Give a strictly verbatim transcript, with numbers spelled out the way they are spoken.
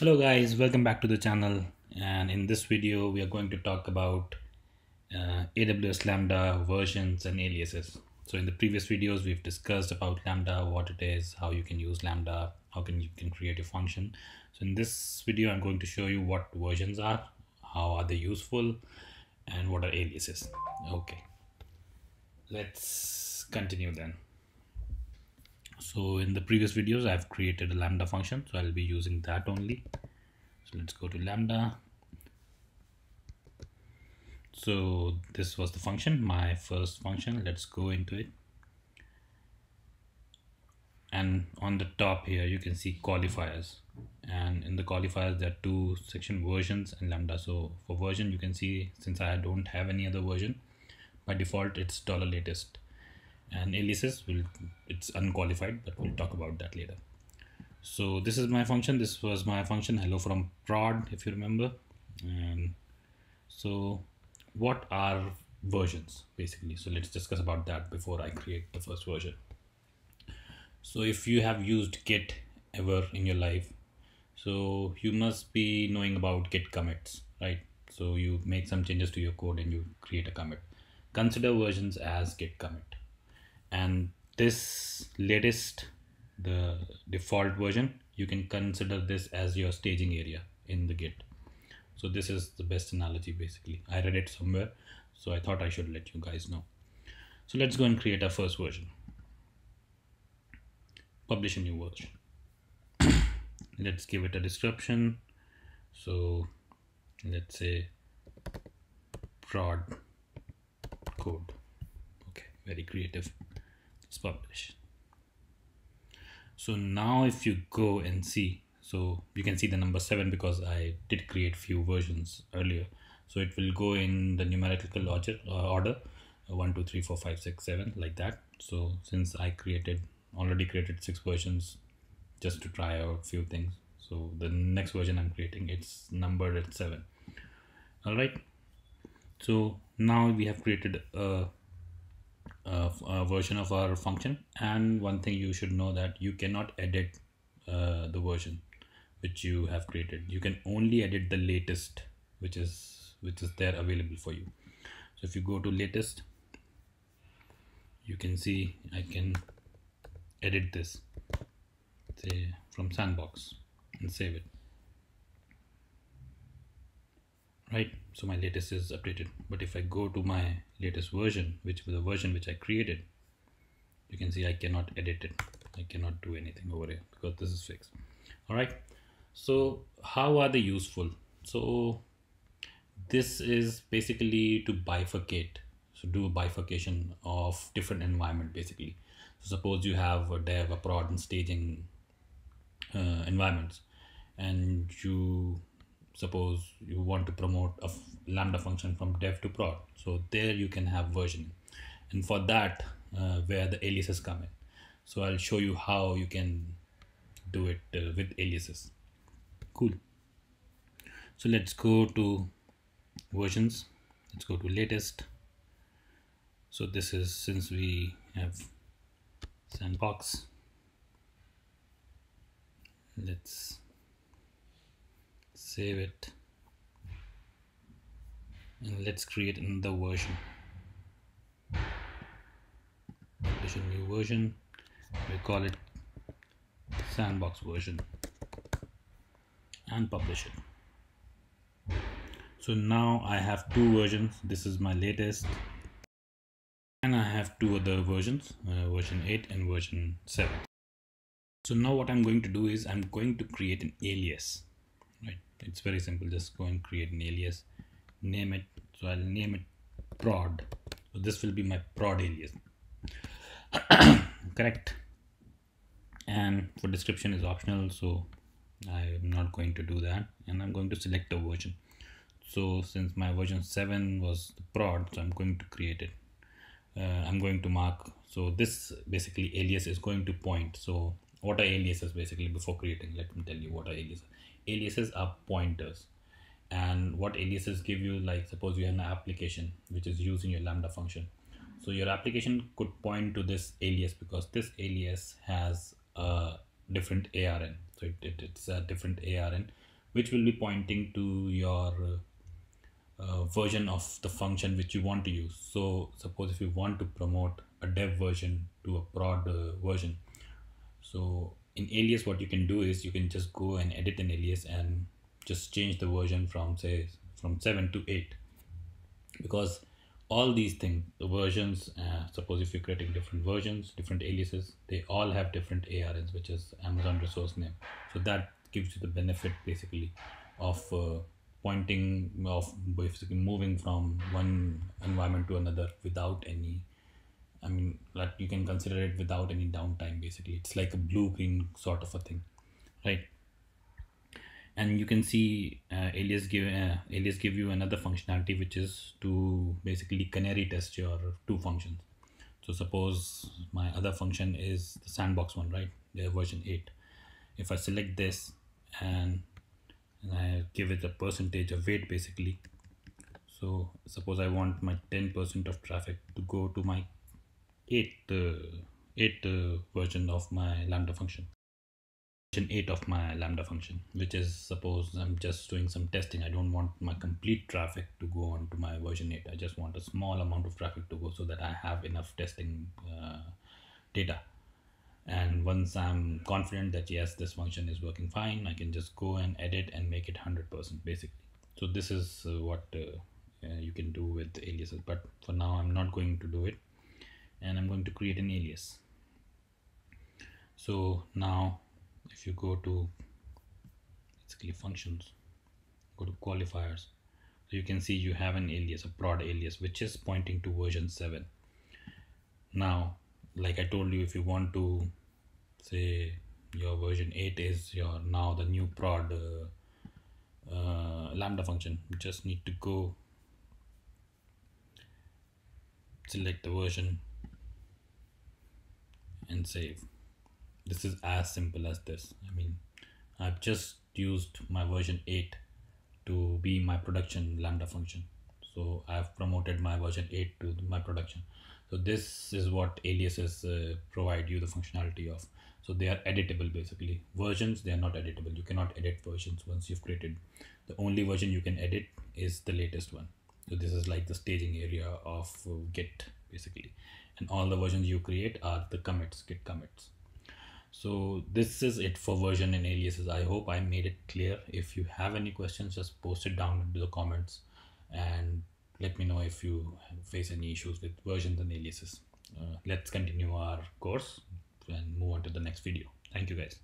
Hello guys, welcome back to the channel, and in this video we are going to talk about uh, A W S Lambda versions and aliases. So in the previous videos we've discussed about Lambda, what it is, how you can use Lambda, how can you can create a function. So in this video I'm going to show you what versions are, how are they useful, and what are aliases. Okay, let's continue then. So in the previous videos I've created a Lambda function, so I'll be using that only. So let's go to Lambda. So this was the function, my first function. Let's go into it, and on the top here you can see qualifiers, and in the qualifiers there are two section, versions and Lambda. So for version you can see, since I don't have any other version, by default it's dollar latest. And aliases, will it's unqualified, but we'll talk about that later. So this is my function. This was my function, hello from prod, if you remember. And so what are versions basically? So let's discuss about that before I create the first version. So if you have used Git ever in your life, so you must be knowing about Git commits, right? So you make some changes to your code and you create a commit. Consider versions as Git commit. And this latest, the default version, you can consider this as your staging area in the Git. So this is the best analogy basically. I read it somewhere, so I thought I should let you guys know. So let's go and create our first version. Publish a new version. Let's give it a description. So let's say prod code. Okay, very creative. Publish. So now if you go and see, so you can see the number seven because I did create few versions earlier, so it will go in the numerical order, one two three four five six seven, like that. So since I created already created six versions just to try out few things, so the next version I'm creating, it's numbered at seven. All right, so now we have created a Uh, a version of our function. And one thing you should know, that you cannot edit uh, the version which you have created. You can only edit the latest, which is which is there available for you. So if you go to latest, you can see I can edit this, say from sandbox, and save it. Right, so my latest is updated. But if I go to my latest version, which was the version which I created, you can see I cannot edit it. I cannot do anything over here because this is fixed. All right, so how are they useful? So this is basically to bifurcate, so do a bifurcation of different environment basically. So suppose you have a dev, a prod, and staging uh, environments, and you suppose you want to promote a Lambda function from dev to prod. So there you can have versioning, and for that uh, where the aliases come in. So I'll show you how you can do it uh, with aliases. Cool. So let's go to versions. Let's go to latest. So this is, since we have sandbox, let's save it, and let's create another version. Publish a new version. We call it sandbox version and publish it. So now I have two versions. This is my latest, and I have two other versions, uh, version eight and version seven. So now what I'm going to do is I'm going to create an alias. Right. It's very simple. Just go and create an alias, name it. So I'll name it prod. So this will be my prod alias. Correct. And for description is optional, so I'm not going to do that. And I'm going to select a version. So since my version seven was the prod, so I'm going to create it. Uh, I'm going to mark. So this basically alias is going to point. So what are aliases basically? Before creating, let me tell you what are aliases. Aliases are pointers, and what aliases give you, like suppose you have an application which is using your Lambda function, so your application could point to this alias because this alias has a different A R N, so it, it it's a different A R N which will be pointing to your uh, uh, version of the function which you want to use. So suppose if you want to promote a dev version to a prod uh, version, so in alias what you can do is you can just go and edit an alias and just change the version from say from seven to eight, because all these things, the versions, uh, suppose if you're creating different versions, different aliases, they all have different A R Ns, which is Amazon resource name. So that gives you the benefit basically of uh, pointing, of basically moving from one environment to another without any, I mean, like you can consider it without any downtime basically. It's like a blue-green sort of a thing, right? And you can see uh, alias give uh, alias give you another functionality, which is to basically canary test your two functions. So suppose my other function is the sandbox one, right? The version eight. If I select this and, and I give it a percentage of weight basically. So suppose I want my ten percent of traffic to go to my eighth uh, eight, uh, version of my Lambda function. eight of my Lambda function, which is, suppose I'm just doing some testing. I don't want my complete traffic to go on to my version eight. I just want a small amount of traffic to go so that I have enough testing uh, data. And once I'm confident that yes, this function is working fine, I can just go and edit and make it one hundred percent basically. So this is uh, what uh, uh, you can do with aliases, but for now I'm not going to do it, and I'm going to create an alias. So now if you go to basically functions, go to qualifiers, so you can see you have an alias, a prod alias, which is pointing to version seven. Now, like I told you, if you want to say your version eight is your now the new prod uh, uh, Lambda function, you just need to go select the version and save. This is as simple as this. I mean, I've just used my version eight to be my production Lambda function. So I've promoted my version eight to my production. So this is what aliases uh, provide you the functionality of. So they are editable basically. Versions, they are not editable. You cannot edit versions once you've created. The only version you can edit is the latest one. So this is like the staging area of uh, Git basically. And all the versions you create are the commits, Git commits. So this is it for version and aliases. I hope I made it clear. If you have any questions, just post it down into the comments and let me know if you face any issues with versions and aliases. Uh, let's continue our course and move on to the next video. Thank you guys.